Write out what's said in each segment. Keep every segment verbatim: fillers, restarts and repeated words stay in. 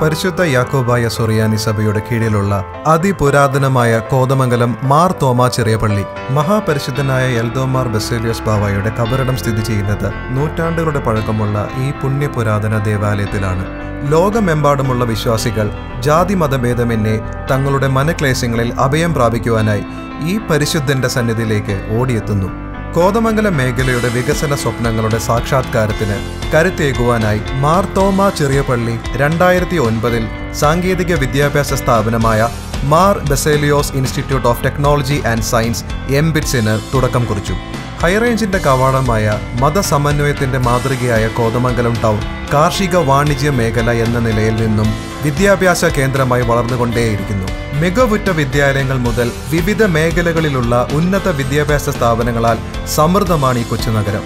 പരിശുദ്ധ യാക്കോബായ സൊറിയാനി സഭയുടെ കീഴിലുള്ള അതിപുരാതനമായ കോതമംഗലം മാർ തോമാ ചെറിയപ്പള്ളി മഹാപരിശുദ്ധനായ എൽദോ മാർ ബസേലിയോസ് ബാവായുടെ കബറിടം സ്ഥിതി ചെയ്യുന്നത് നൂറ്റാണ്ടുകളുടെ പഴക്കമുള്ള ഈ പുണ്യപുരാതന ദേവാലയത്തിലാണ്. ലോകമെമ്പാടുമുള്ള വിശ്വാസികൾ ജാതിമതഭേദമെന്നേ തങ്ങളുടെ മനക്ലേശങ്ങളിൽ അഭയം പ്രാപിക്കുവാനായി ഈ പരിശുദ്ധന്റെ സന്നിധിയിലേക്ക് ഓടിയെത്തുന്നു. കോതമംഗലം മേഖലയുടെ വികസന സ്വപ്നങ്ങളുടെ സാക്ഷാത്കാരത്തിന് കരുത്തേകുവാനായി മാർ തോമാ ചെറിയപ്പള്ളി രണ്ടായിരത്തി ഒൻപതിൽ സാങ്കേതിക വിദ്യാഭ്യാസ സ്ഥാപനമായ Mar Baselios institute of technology and science എംബിറ്റ്സിന് തുടക്കം കുറിച്ചു. ഹൈറേഞ്ചിന്റെ കവാടമായ മതസമന്വയത്തിന്റെ മാതൃകയായ കോതമംഗലം ടൗൺ കാർഷിക വാണിജ്യ മേഖല എന്ന നിലയിൽ നിന്നും വിദ്യാഭ്യാസ കേന്ദ്രമായി വളർന്നുകൊണ്ടേയിരിക്കുന്നു. മികവുറ്റ വിദ്യാലയങ്ങൾ മുതൽ വിവിധ മേഖലകളിലുള്ള ഉന്നത വിദ്യാഭ്യാസ സ്ഥാപനങ്ങളാൽ സമൃദ്ധമാണ് ഈ കൊച്ചു നഗരം.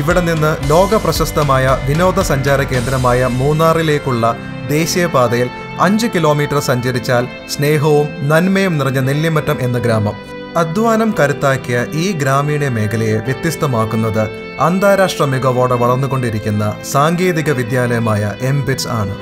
ഇവിടെ നിന്ന് ലോക പ്രശസ്തമായ വിനോദസഞ്ചാര കേന്ദ്രമായ മൂന്നാറിലേക്കുള്ള ദേശീയപാതയിൽ അഞ്ച് കിലോമീറ്റർ സഞ്ചരിച്ചാൽ സ്നേഹവും നന്മയും നിറഞ്ഞ നെല്ലിമറ്റം എന്ന ഗ്രാമം. അധ്വാനം കരുത്താക്കിയ ഈ ഗ്രാമീണ മേഖലയെ വ്യത്യസ്തമാക്കുന്നത് അന്താരാഷ്ട്ര മികവോടെ വളർന്നുകൊണ്ടിരിക്കുന്ന സാങ്കേതിക വിദ്യാലയമായ എംബിറ്റ്സ് ആണ്.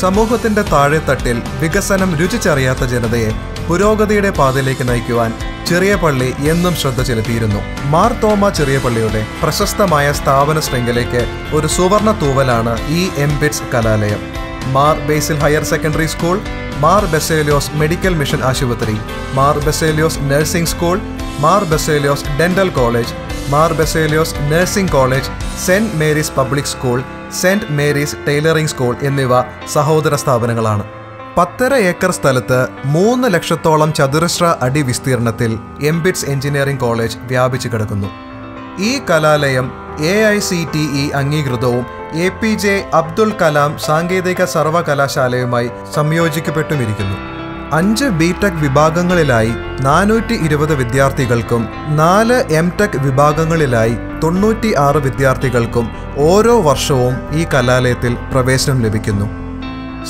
സമൂഹത്തിന്റെ താഴെത്തട്ടിൽ വികസനം രുചിച്ചറിയാത്ത ജനതയെ പുരോഗതിയുടെ പാതയിലേക്ക് നയിക്കുവാൻ ചെറിയപ്പള്ളി എന്നും ശ്രദ്ധ ചെലുത്തിയിരുന്നു. മാർ തോമാ ചെറിയപ്പള്ളിയുടെ പ്രശസ്തമായ സ്ഥാപന ശൃംഖലയ്ക്ക് ഒരു സുവർണ തൂവലാണ് ഈ എംബിറ്റ്സ് കലാലയം. മാർ ബേസിൽ higher secondary school, Mar Baselios medical mission ആശുപത്രി, Mar Baselios nursing school, Mar Baselios dental college, Mar Baselios nursing college, saint Mary's public school, saint Mary's tailoring school എന്നിവ സഹോദര സ്ഥാപനങ്ങളാണ്. പത്തര ഏക്കർ സ്ഥലത്ത് മൂന്ന് ലക്ഷത്തോളം ചതുരശ്ര അടി വിസ്തീർണത്തിൽ എംബിറ്റ്സ് എഞ്ചിനീയറിംഗ് കോളേജ് വ്യാപിച്ചു കിടക്കുന്നു. ഈ കലാലയം A I C T E അംഗീകൃതവും A P J Abdul Kalam സാങ്കേതിക സർവകലാശാലയുമായി സംയോജിക്കപ്പെട്ടുമിരിക്കുന്നു. അഞ്ച് ബി ടെക് വിഭാഗങ്ങളിലായി നാനൂറ്റി ഇരുപത് വിദ്യാർത്ഥികൾക്കും നാല് എം ടെക് വിഭാഗങ്ങളിലായി തൊണ്ണൂറ്റി ആറ് വിദ്യാർത്ഥികൾക്കും ഓരോ വർഷവും ഈ കലാലയത്തിൽ പ്രവേശനം ലഭിക്കുന്നു.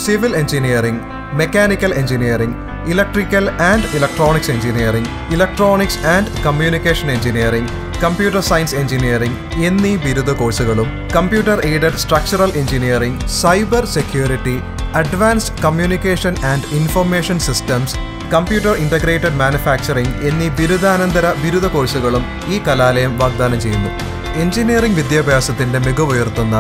Civil engineering, mechanical engineering, electrical and electronics engineering, electronics and communication engineering, computer science engineering എന്നീ ബിരുദ കോഴ്സുകളും computer aided structural engineering, cyber security, advanced communication and information systems, computer integrated manufacturing എന്നീ ബിരുദാനന്തര ബിരുദ കോഴ്സുകളും ഈ കലാലയം വാഗ്ദാനം ചെയ്യുന്നു. എഞ്ചിനീയറിംഗ് വിദ്യാഭ്യാസത്തിൻ്റെ മികവുയർത്തുന്ന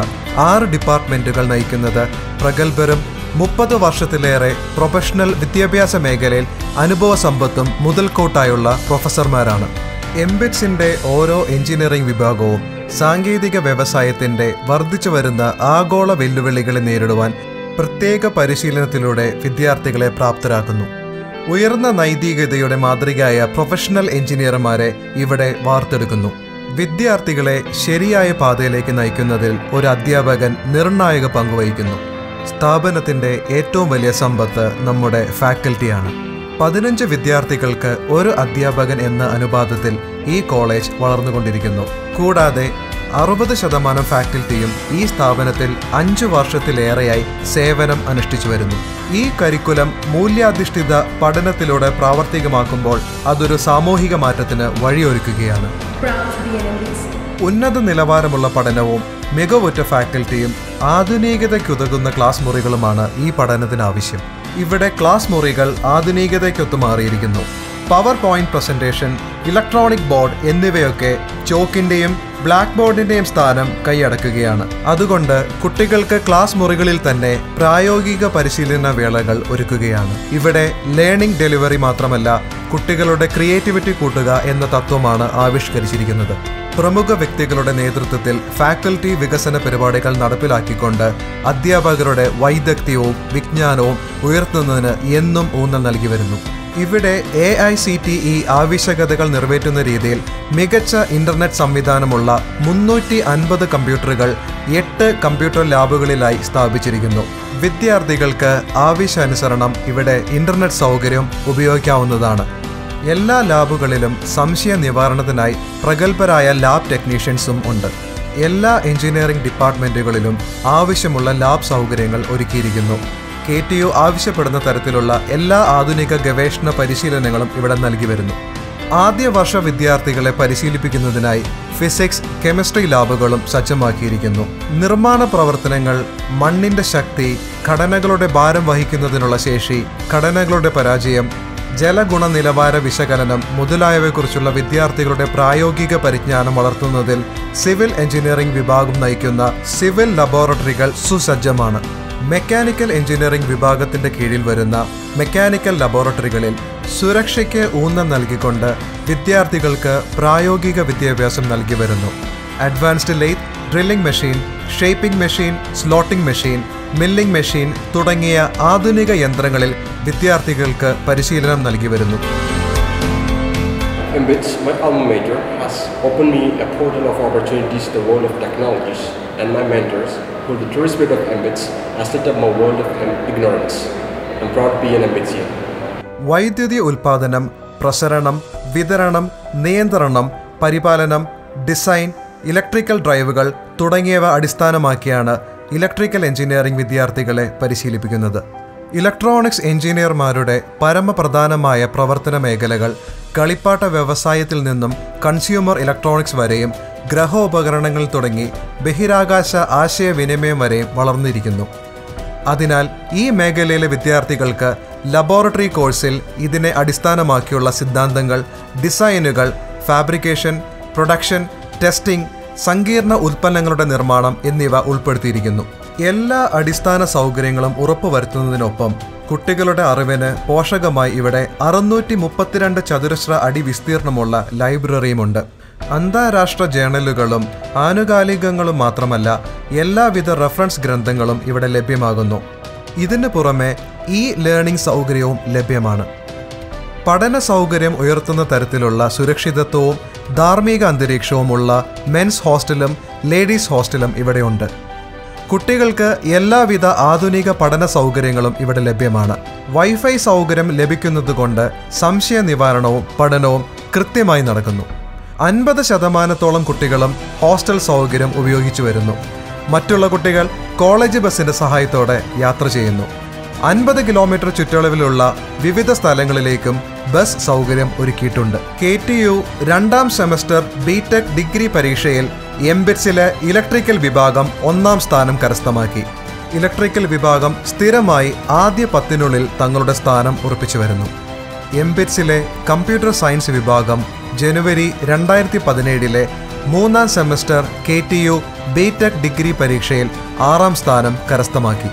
ആറ് ഡിപ്പാർട്ട്മെൻറ്റുകൾ നയിക്കുന്നത് പ്രഗത്ഭരും മുപ്പത് വർഷത്തിലേറെ പ്രൊഫഷണൽ വിദ്യാഭ്യാസ മേഖലയിൽ അനുഭവസമ്പത്തും മുതൽക്കോട്ടായുള്ള പ്രൊഫസർമാരാണ്. എംബിറ്റ്സിൻ്റെ ഓരോ എഞ്ചിനീയറിംഗ് വിഭാഗവും സാങ്കേതിക വ്യവസായത്തിൻ്റെ വർദ്ധിച്ചു വരുന്ന ആഗോള വെല്ലുവിളികളെ നേരിടുവാൻ പ്രത്യേക പരിശീലനത്തിലൂടെ വിദ്യാർത്ഥികളെ പ്രാപ്തരാക്കുന്നു. ഉയർന്ന നൈതികതയുടെ മാതൃകയായ പ്രൊഫഷണൽ എഞ്ചിനീയർമാരെ ഇവിടെ വാർത്തെടുക്കുന്നു. വിദ്യാർത്ഥികളെ ശരിയായ പാതയിലേക്ക് നയിക്കുന്നതിൽ ഒരു അധ്യാപകൻ നിർണായക പങ്കുവഹിക്കുന്നു. സ്ഥാപനത്തിൻ്റെ ഏറ്റവും വലിയ സമ്പത്ത് നമ്മുടെ ഫാക്കൽറ്റിയാണ്. പതിനഞ്ച് വിദ്യാർത്ഥികൾക്ക് ഒരു അധ്യാപകൻ എന്ന അനുപാതത്തിൽ ഈ കോളേജ് വളർന്നുകൊണ്ടിരിക്കുന്നു. കൂടാതെ അറുപത് ശതമാനം ഫാക്കൽറ്റിയും ഈ സ്ഥാപനത്തിൽ അഞ്ചു വർഷത്തിലേറെയായി സേവനം അനുഷ്ഠിച്ചു വരുന്നു. ഈ കരിക്കുലം മൂല്യാധിഷ്ഠിത പഠനത്തിലൂടെ പ്രാവർത്തികമാക്കുമ്പോൾ അതൊരു സാമൂഹിക മാറ്റത്തിന് വഴിയൊരുക്കുകയാണ്. ഉന്നത നിലവാരമുള്ള പഠനവും മികവുറ്റ ഫാക്കൽറ്റിയും ആധുനികതയ്ക്കുതകുന്ന ക്ലാസ് മുറികളുമാണ് ഈ പഠനത്തിനാവശ്യം. ഇവിടെ ക്ലാസ് മുറികൾ ആധുനികതയ്ക്കൊത്തു മാറിയിരിക്കുന്നു. Power point presentation, electronic board എന്നിവയൊക്കെ ചോക്കിൻ്റെയും ബ്ലാക്ക് ബോർഡിൻ്റെയും സ്ഥാനം കൈയടക്കുകയാണ്. അതുകൊണ്ട് കുട്ടികൾക്ക് ക്ലാസ് മുറികളിൽ തന്നെ പ്രായോഗിക പരിശീലന വേളകൾ ഒരുക്കുകയാണ്. ഇവിടെ ലേണിംഗ് ഡെലിവറി മാത്രമല്ല, കുട്ടികളുടെ ക്രിയേറ്റിവിറ്റി കൂട്ടുക എന്ന തത്വമാണ് ആവിഷ്കരിച്ചിരിക്കുന്നത്. പ്രമുഖ വ്യക്തികളുടെ നേതൃത്വത്തിൽ ഫാക്കൽറ്റി വികസന പരിപാടികൾ നടപ്പിലാക്കിക്കൊണ്ട് അധ്യാപകരുടെ വൈദഗ്ധ്യവും വിജ്ഞാനവും ഉയർത്തുന്നതിന് എന്നും ഊന്നൽ നൽകി വരുന്നു. ഇവിടെ A I C T E ആവശ്യകതകൾ നിറവേറ്റുന്ന രീതിയിൽ മികച്ച ഇൻ്റർനെറ്റ് സംവിധാനമുള്ള മുന്നൂറ്റി അൻപത് കമ്പ്യൂട്ടറുകൾ എട്ട് കമ്പ്യൂട്ടർ ലാബുകളിലായി സ്ഥാപിച്ചിരിക്കുന്നു. വിദ്യാർത്ഥികൾക്ക് ആവശ്യാനുസരണം ഇവിടെ ഇൻ്റർനെറ്റ് സൗകര്യം ഉപയോഗിക്കാവുന്നതാണ്. എല്ലാ ലാബുകളിലും സംശയ നിവാരണത്തിനായി പ്രഗത്ഭരായ ലാബ് ടെക്നീഷ്യൻസും ഉണ്ട്. എല്ലാ എഞ്ചിനീയറിംഗ് ഡിപ്പാർട്ട്മെൻറ്റുകളിലും ആവശ്യമുള്ള ലാബ് സൗകര്യങ്ങൾ ഒരുക്കിയിരിക്കുന്നു. കെ ടി യു ആവശ്യപ്പെടുന്ന തരത്തിലുള്ള എല്ലാ ആധുനിക ഗവേഷണ പരിശീലനങ്ങളും ഇവിടെ നൽകി വരുന്നു. ആദ്യ വർഷ വിദ്യാർത്ഥികളെ പരിശീലിപ്പിക്കുന്നതിനായി ഫിസിക്സ്, കെമിസ്ട്രി ലാബുകളും സജ്ജമാക്കിയിരിക്കുന്നു. നിർമ്മാണ പ്രവർത്തനങ്ങൾ, മണ്ണിന്റെ ശക്തി, ഘടനകളുടെ ഭാരം വഹിക്കുന്നതിനുള്ള ശേഷി, ഘടനകളുടെ പരാജയം, ജലഗുണനിലവാര വിശകലനം മുതലായവയെക്കുറിച്ചുള്ള വിദ്യാർത്ഥികളുടെ പ്രായോഗിക പരിജ്ഞാനം വളർത്തുന്നതിൽ സിവിൽ എഞ്ചിനീയറിംഗ് വിഭാഗം നയിക്കുന്ന സിവിൽ ലബോറട്ടറികൾ സുസജ്ജമാണ്. മെക്കാനിക്കൽ എഞ്ചിനീയറിംഗ് വിഭാഗത്തിൻ്റെ കീഴിൽ വരുന്ന മെക്കാനിക്കൽ ലബോറട്ടറികളിൽ സുരക്ഷയ്ക്ക് ഊന്നൽ നൽകിക്കൊണ്ട് വിദ്യാർത്ഥികൾക്ക് പ്രായോഗിക വിദ്യാഭ്യാസം നൽകി വരുന്നു. Advanced lathe, drilling machine, shaping machine, slotting machine, milling machine തുടങ്ങിയ ആധുനിക യന്ത്രങ്ങളിൽ വിദ്യാർത്ഥികൾക്ക് പരിശീലനം നൽകി വരുന്നു. M B I T S, my alma mater, has opened me a portal of opportunities to the world of technologies, and my mentors, who are the true spirit of M B I T S, has lit up my world of ignorance. I'm proud to be an M B I T S-ian. വൈദ്യുതി ഉൽപ്പാദനം, പ്രസരണം, വിതരണം, നിയന്ത്രണം, പരിപാലനം, design, electrical ഡ്രൈവുകൾ തുടങ്ങിയവ അടിസ്ഥാനമാക്കിയാണ് electrical engineering വിദ്യാർത്ഥികളെ പരിശീലിപ്പിക്കുന്നത്. Electronics എഞ്ചിനീയർമാരുടെ പരമപ്രധാനമായ പ്രവർത്തന മേഖലകൾ കളിപ്പാട്ട വ്യവസായത്തിൽ നിന്നും കൺസ്യൂമർ ഇലക്ട്രോണിക്സ് വരെയും ഗ്രഹോപകരണങ്ങൾ തുടങ്ങി ബഹിരാകാശ ആശയവിനിമയം വരെയും വളർന്നിരിക്കുന്നു. അതിനാൽ ഈ മേഖലയിലെ വിദ്യാർത്ഥികൾക്ക് ലബോറട്ടറി കോഴ്സിൽ ഇതിനെ അടിസ്ഥാനമാക്കിയുള്ള സിദ്ധാന്തങ്ങൾ, ഡിസൈനുകൾ, ഫാബ്രിക്കേഷൻ, പ്രൊഡക്ഷൻ, ടെസ്റ്റിംഗ്, സങ്കീർണ ഉൽപ്പന്നങ്ങളുടെ നിർമ്മാണം എന്നിവ ഉൾപ്പെടുത്തിയിരിക്കുന്നു. എല്ലാ അടിസ്ഥാന സൗകര്യങ്ങളും ഉറപ്പുവരുത്തുന്നതിനൊപ്പം കുട്ടികളുടെ അറിവിന് പോഷകമായി ഇവിടെ അറുന്നൂറ്റി മുപ്പത്തിരണ്ട് ചതുരശ്ര അടി വിസ്തീർണമുള്ള ലൈബ്രറിയുമുണ്ട്. അന്താരാഷ്ട്ര ജേണലുകളും ആനുകാലികങ്ങളും മാത്രമല്ല എല്ലാവിധ റെഫറൻസ് ഗ്രന്ഥങ്ങളും ഇവിടെ ലഭ്യമാകുന്നു. ഇതിന് പുറമെ ഇ ലേണിംഗ് സൗകര്യവും ലഭ്യമാണ്. പഠന സൗകര്യം ഉയർത്തുന്ന തരത്തിലുള്ള സുരക്ഷിതത്വവും ധാർമ്മിക അന്തരീക്ഷവുമുള്ള മെൻസ് ഹോസ്റ്റലും ലേഡീസ് ഹോസ്റ്റലും ഇവിടെയുണ്ട്. കുട്ടികൾക്ക് എല്ലാവിധ ആധുനിക പഠന സൗകര്യങ്ങളും ഇവിടെ ലഭ്യമാണ്. വൈഫൈ സൗകര്യം ലഭിക്കുന്നതുകൊണ്ട് സംശയ നിവാരണവും പഠനവും കൃത്യമായി നടക്കുന്നു. അൻപത് ശതമാനത്തോളം കുട്ടികളും ഹോസ്റ്റൽ സൗകര്യം ഉപയോഗിച്ചു വരുന്നു. മറ്റുള്ള കുട്ടികൾ കോളേജ് ബസ്സിൻ്റെ സഹായത്തോടെ യാത്ര ചെയ്യുന്നു. അൻപത് കിലോമീറ്റർ ചുറ്റളവിലുള്ള വിവിധ സ്ഥലങ്ങളിലേക്കും ബസ് സൗകര്യം ഒരുക്കിയിട്ടുണ്ട്. കെ ടി യു രണ്ടാം സെമസ്റ്റർ ബി ടെക് ഡിഗ്രി പരീക്ഷയിൽ എംബിറ്റ്സിലെ ഇലക്ട്രിക്കൽ വിഭാഗം ഒന്നാം സ്ഥാനം കരസ്ഥമാക്കി. ഇലക്ട്രിക്കൽ വിഭാഗം സ്ഥിരമായി ആദ്യ പത്തിനുള്ളിൽ തങ്ങളുടെ സ്ഥാനം ഉറപ്പിച്ചു വരുന്നു. എംബിറ്റ്സിലെ കമ്പ്യൂട്ടർ സയൻസ് വിഭാഗം ജനുവരി രണ്ടായിരത്തി പതിനേഴിലെ മൂന്നാം semester K T U B tech degree പരീക്ഷയിൽ ആറാം സ്ഥാനം കരസ്ഥമാക്കി.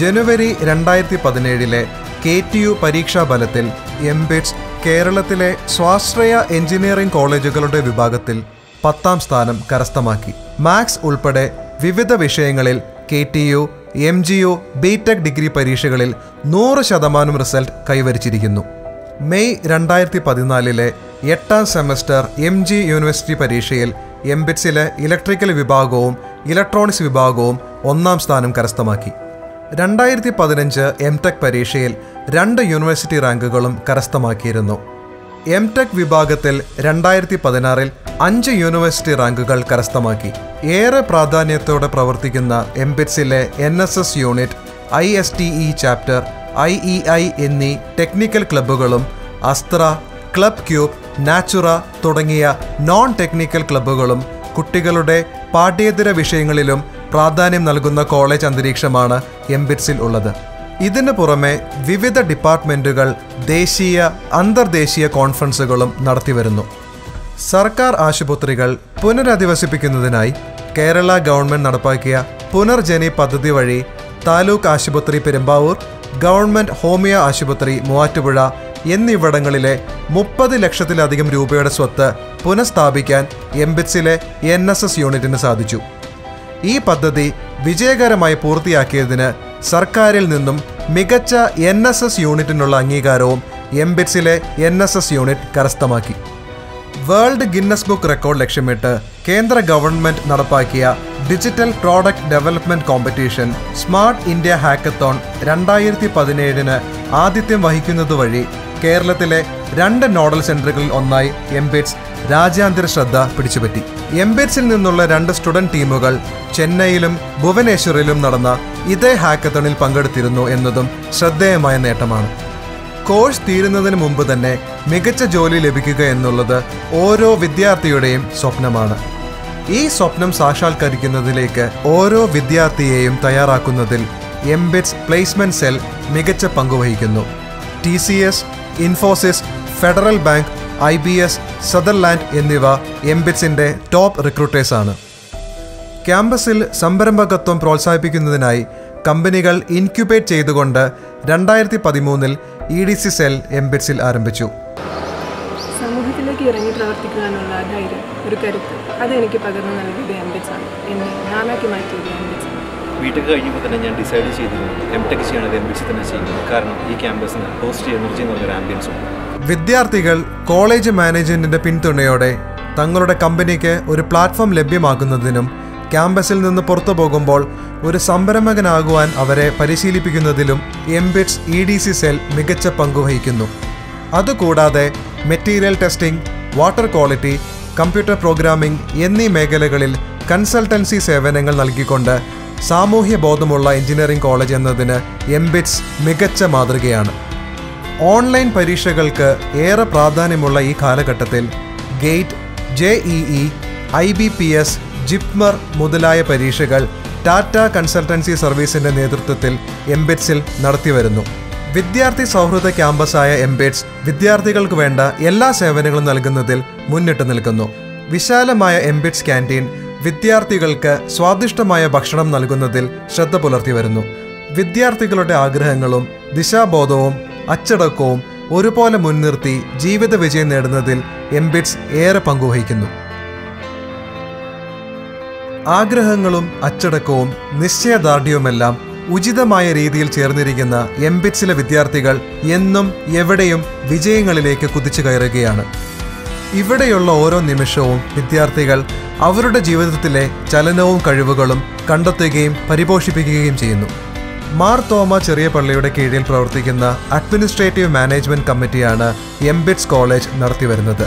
ജനുവരി രണ്ടായിരത്തി പതിനേഴിലെ കെ ടി യു പരീക്ഷാഫലത്തിൽ എംബിറ്റ്സ് കേരളത്തിലെ സ്വാശ്രയ എഞ്ചിനീയറിംഗ് കോളേജുകളുടെ വിഭാഗത്തിൽ പത്താം സ്ഥാനം കരസ്ഥമാക്കി. മാത്സ് ഉൾപ്പെടെ വിവിധ വിഷയങ്ങളിൽ K T U M G U B tech degree പരീക്ഷകളിൽ നൂറ് ശതമാനം റിസൾട്ട് കൈവരിച്ചിരിക്കുന്നു. മെയ് രണ്ടായിരത്തി പതിനാലിലെ എട്ടാം സെമസ്റ്റർ എം ജി യൂണിവേഴ്സിറ്റി പരീക്ഷയിൽ എംബിറ്റ്സിലെ ഇലക്ട്രിക്കൽ വിഭാഗവും ഇലക്ട്രോണിക്സ് വിഭാഗവും ഒന്നാം സ്ഥാനം കരസ്ഥമാക്കി. രണ്ടായിരത്തി പതിനഞ്ച് എം ടെക് പരീക്ഷയിൽ രണ്ട് യൂണിവേഴ്സിറ്റി റാങ്കുകളും കരസ്ഥമാക്കിയിരുന്നു. എം ടെക് വിഭാഗത്തിൽ രണ്ടായിരത്തി പതിനാറിൽ അഞ്ച് യൂണിവേഴ്സിറ്റി റാങ്കുകൾ കരസ്ഥമാക്കി. ഏറെ പ്രാധാന്യത്തോടെ പ്രവർത്തിക്കുന്ന എംബിറ്റ്സിലെ N S S unit, I S T E chapter, I E I എന്നീ ടെക്നിക്കൽ ക്ലബ്ബുകളും അസ്ത്ര, ക്ലബ് ക്യൂബ്, നാച്ചുറ തുടങ്ങിയ നോൺ ടെക്നിക്കൽ ക്ലബ്ബുകളും കുട്ടികളുടെ പാഠ്യേതര വിഷയങ്ങളിലും പ്രാധാന്യം നൽകുന്ന കോളേജ് അന്തരീക്ഷമാണ് എംബിറ്റ്സിൽ ഉള്ളത്. ഇതിന് പുറമെ വിവിധ ഡിപ്പാർട്ട്മെൻറ്റുകൾ ദേശീയ, അന്തർദേശീയ കോൺഫറൻസുകളും നടത്തിവരുന്നു. സർക്കാർ ആശുപത്രികൾ പുനരധിവസിപ്പിക്കുന്നതിനായി കേരള ഗവൺമെൻറ് നടപ്പാക്കിയ പുനർജനി പദ്ധതി വഴി താലൂക്ക് ആശുപത്രി പെരുമ്പാവൂർ, ഗവൺമെൻറ് ഹോമിയോ ആശുപത്രി മൂവാറ്റുപുഴ എന്നിവിടങ്ങളിലെ മുപ്പത് ലക്ഷത്തിലധികം രൂപയുടെ സ്വത്ത് പുനഃസ്ഥാപിക്കാൻ എംബിറ്റ്സിലെ എൻ എസ് എസ് യൂണിറ്റിന് സാധിച്ചു. ഈ പദ്ധതി വിജയകരമായി പൂർത്തിയാക്കിയതിന് സർക്കാരിൽ നിന്നും മികച്ച എൻ എസ് എസ് യൂണിറ്റിനുള്ള അംഗീകാരവും എംബിറ്റ്സിലെ എൻ എസ് എസ് യൂണിറ്റ് കരസ്ഥമാക്കി. വേൾഡ് ഗിന്നസ് ബുക്ക് റെക്കോർഡ് ലക്ഷ്യമിട്ട് കേന്ദ്ര ഗവൺമെൻറ് നടപ്പാക്കിയ digital product development competition smart India hackathon രണ്ടായിരത്തി പതിനേഴിന് ആതിഥ്യം വഹിക്കുന്നതുവഴി കേരളത്തിലെ രണ്ട് നോഡൽ സെൻ്ററുകളിൽ ഒന്നായി എംബിറ്റ്സ് രാജ്യാന്തര ശ്രദ്ധ പിടിച്ചുപറ്റി. എംബിറ്റ്സിൽ നിന്നുള്ള രണ്ട് സ്റ്റുഡൻറ് ടീമുകൾ ചെന്നൈയിലും ഭുവനേശ്വറിലും നടന്ന ഇതേ ഹാക്കത്തണിൽ പങ്കെടുത്തിരുന്നു എന്നതും ശ്രദ്ധേയമായ നേട്ടമാണ്. കോഴ്സ് തീരുന്നതിന് മുമ്പ് തന്നെ മികച്ച ജോലി ലഭിക്കുക എന്നുള്ളത് ഓരോ വിദ്യാർത്ഥിയുടെയും സ്വപ്നമാണ്. ഈ സ്വപ്നം സാക്ഷാത്കരിക്കുന്നതിലേക്ക് ഓരോ വിദ്യാർത്ഥിയെയും തയ്യാറാക്കുന്നതിൽ എംബിറ്റ്സ് പ്ലേസ്മെൻറ്റ് സെൽ മികച്ച പങ്കുവഹിക്കുന്നു. T C S, Infosys, Federal Bank, I B S, Sutherland എന്നിവ എംബിറ്റ്സിൻ്റെ ടോപ്പ് റിക്രൂട്ടേഴ്സാണ്. ക്യാമ്പസിൽ സംരംഭകത്വം പ്രോത്സാഹിപ്പിക്കുന്നതിനായി കമ്പനികൾ ഇൻക്യുബേറ്റ് ചെയ്തുകൊണ്ട് രണ്ടായിരത്തി പതിമൂന്നിൽ ഇ ഡി സി സെൽ എംബിറ്റ്സിൽ ആരംഭിച്ചു. സമൂഹത്തിലേക്ക് ഇറങ്ങി പ്രവർത്തിക്കുവാനുള്ള ധൈര്യം, ഒരു കരുത്ത്, അതെനിക്ക് പകർന്നു നൽകിയത് എംബിറ്റ്സാണ്. എന്നെ നാലാക്കി മാറ്റിയത് എംബിറ്റ്സാണ്. വീട്ടിൽ കഴിഞ്ഞപ്പോൾ തന്നെ ഞാൻ ഡിസൈഡ് ചെയ്തിരുന്നു എം ടെക് ചെയ്യണത് എംബിറ്റ്സ് തന്നെ ചെയ്യുന്നത്. കാരണം ഈ ക്യാമ്പസിന് പോസിറ്റീവ് എനർജി എന്ന് പറഞ്ഞൊരു ആംബിയൻസ് ഉണ്ട്. വിദ്യാർത്ഥികൾ കോളേജ് മാനേജ്മെൻറ്റിൻ്റെ പിന്തുണയോടെ തങ്ങളുടെ കമ്പനിക്ക് ഒരു പ്ലാറ്റ്ഫോം ലഭ്യമാക്കുന്നതിനും ക്യാമ്പസിൽ നിന്ന് പുറത്തു പോകുമ്പോൾ ഒരു സംരംഭകനാകുവാൻ അവരെ പരിശീലിപ്പിക്കുന്നതിലും MBITS E D C cell മികച്ച പങ്കുവഹിക്കുന്നു. അതുകൂടാതെ material testing, water quality, computer programming എന്നീ മേഖലകളിൽ കൺസൾട്ടൻസി സേവനങ്ങൾ നൽകിക്കൊണ്ട് സാമൂഹ്യ ബോധമുള്ള എഞ്ചിനീയറിംഗ് കോളേജ് എന്നതിന് എംബിറ്റ്സ് മികച്ച മാതൃകയാണ്. ഓൺലൈൻ പരീക്ഷകൾക്ക് ഏറെ പ്രാധാന്യമുള്ള ഈ കാലഘട്ടത്തിൽ GATE, J E E, I B P S, JIPMER മുതലായ പരീക്ഷകൾ ടാറ്റ കൺസൾട്ടൻസി സർവീസിൻ്റെ നേതൃത്വത്തിൽ എംബിറ്റ്സിൽ നടത്തിവരുന്നു. വിദ്യാർത്ഥി സൗഹൃദ ക്യാമ്പസായ എംബിറ്റ്സ് വിദ്യാർത്ഥികൾക്ക് വേണ്ട എല്ലാ സേവനങ്ങളും നൽകുന്നതിൽ മുന്നിട്ട് നിൽക്കുന്നു. വിശാലമായ എംബിറ്റ്സ് ക്യാൻറ്റീൻ വിദ്യാർത്ഥികൾക്ക് സ്വാദിഷ്ടമായ ഭക്ഷണം നൽകുന്നതിൽ ശ്രദ്ധ പുലർത്തി വരുന്നു. വിദ്യാർത്ഥികളുടെ ആഗ്രഹങ്ങളും ദിശാബോധവും അച്ചടക്കവും ഒരുപോലെ മുൻനിർത്തി ജീവിത വിജയം നേടുന്നതിൽ എംബിറ്റ്സ് ഏറെ പങ്കുവഹിക്കുന്നു. ആഗ്രഹങ്ങളും അച്ചടക്കവും നിശ്ചയദാർഢ്യവുമെല്ലാം ഉചിതമായ രീതിയിൽ ചേർന്നിരിക്കുന്ന എംബിറ്റ്സിലെ വിദ്യാർത്ഥികൾ എന്നും എവിടെയും വിജയങ്ങളിലേക്ക് കുതിച്ചു കയറുകയാണ്. ഇവിടെയുള്ള ഓരോ നിമിഷവും വിദ്യാർത്ഥികൾ അവരുടെ ജീവിതത്തിലെ ചലനവും കഴിവുകളും കണ്ടെത്തുകയും പരിപോഷിപ്പിക്കുകയും ചെയ്യുന്നു. മാർ തോമ ചെറിയപ്പള്ളിയുടെ കീഴിൽ പ്രവർത്തിക്കുന്ന അഡ്മിനിസ്ട്രേറ്റീവ് മാനേജ്മെൻറ്റ് കമ്മിറ്റിയാണ് എംബിറ്റ്സ് കോളേജ് നടത്തിവരുന്നത്.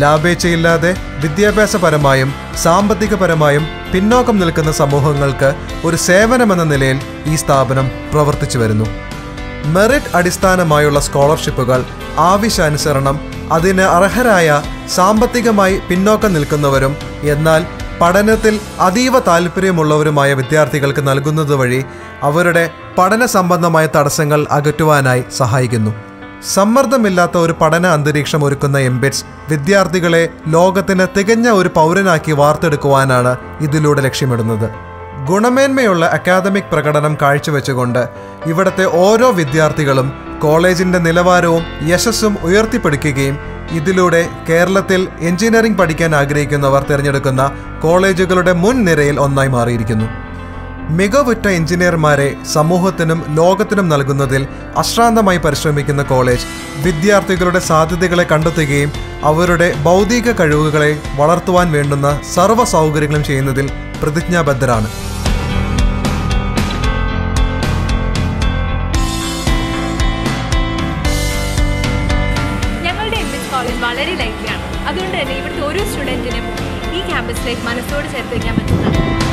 ലാഭേച്ഛയില്ലാതെ വിദ്യാഭ്യാസപരമായും സാമ്പത്തികപരമായും പിന്നോക്കം നിൽക്കുന്ന സമൂഹങ്ങൾക്ക് ഒരു സേവനമെന്ന നിലയിൽ ഈ സ്ഥാപനം പ്രവർത്തിച്ചു വരുന്നു. മെറിറ്റ് അടിസ്ഥാനമായുള്ള സ്കോളർഷിപ്പുകൾ ആവശ്യാനുസരണം അതിന് അർഹരായ സാമ്പത്തികമായി പിന്നോക്കം നിൽക്കുന്നവരും എന്നാൽ പഠനത്തിൽ അതീവ താല്പര്യമുള്ളവരുമായ വിദ്യാർത്ഥികൾക്ക് നൽകുന്നത് വഴി അവരുടെ പഠന സംബന്ധമായ തടസ്സങ്ങൾ അകറ്റുവാനായി സഹായിക്കുന്നു. സമ്മർദ്ദമില്ലാത്ത ഒരു പഠന അന്തരീക്ഷം ഒരുക്കുന്ന എംബിറ്റ്സ് വിദ്യാർത്ഥികളെ ലോകത്തിന് തികഞ്ഞ ഒരു പൗരനാക്കി വാർത്തെടുക്കുവാനാണ് ഇതിലൂടെ ലക്ഷ്യമിടുന്നത്. ഗുണമേന്മയുള്ള അക്കാദമിക് പ്രകടനം കാഴ്ചവെച്ചുകൊണ്ട് ഇവിടുത്തെ ഓരോ വിദ്യാർത്ഥികളും കോളേജിൻ്റെ നിലവാരവും യശസ്സും ഉയർത്തിപ്പിടിക്കുകയും ഇതിലൂടെ കേരളത്തിൽ എഞ്ചിനീയറിംഗ് പഠിക്കാൻ ആഗ്രഹിക്കുന്നവർ തിരഞ്ഞെടുക്കുന്ന കോളേജുകളുടെ മുൻനിരയിൽ ഒന്നായി മാറിയിരിക്കുന്നു. മികവുറ്റ എഞ്ചിനീയർമാരെ സമൂഹത്തിനും ലോകത്തിനും നൽകുന്നതിൽ അശ്രാന്തമായി പരിശ്രമിക്കുന്ന കോളേജ് വിദ്യാർത്ഥികളുടെ സാധ്യതകളെ കണ്ടെത്തുകയും അവരുടെ ബൗദ്ധിക കഴിവുകളെ വളർത്തുവാൻ വേണ്ടുന്ന സർവ്വ സൗകര്യങ്ങളും ചെയ്യുന്നതിൽ പ്രതിജ്ഞാബദ്ധരാണ്. ഞങ്ങളുടെ എംബിറ്റ്സ് കോളേജ് വളരെ ലൈറ്റ്ലിയാണ്. അതുകൊണ്ട് തന്നെ ഇവിടുത്തെ ഓരോ സ്റ്റുഡൻറ്റിനും ഈ ക്യാമ്പസിലേക്ക് മനസ്സോട് ചേർത്ത് വയ്ക്കാൻ പറ്റുന്നതാണ്.